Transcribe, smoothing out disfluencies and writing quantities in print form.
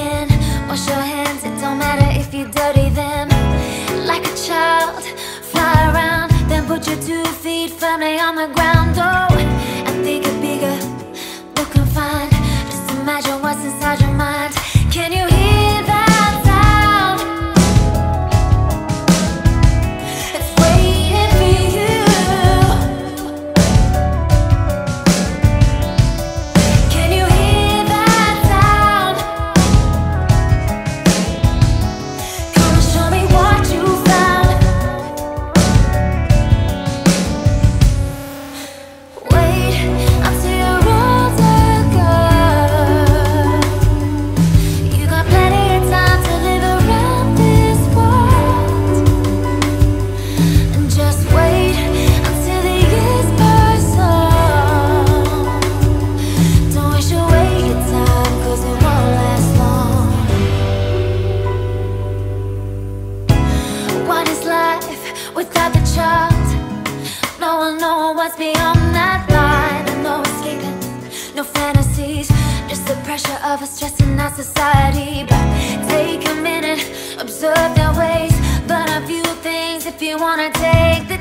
skin. Wash your hands, it don't matter if you dirty them. Like a child, fly around, then put your 2 feet firmly on the ground. Oh, I think it's bigger, looking fine. Just imagine what's inside your mind. Can you hear that sound? It's waiting for you. Can you hear that sound? Come and show me what you found. Wait until you're without the child. No one knows what's beyond that line. No escaping, no fantasies, just the pressure of a stress in our society. But take a minute, observe their ways. Learn a few things if you wanna take the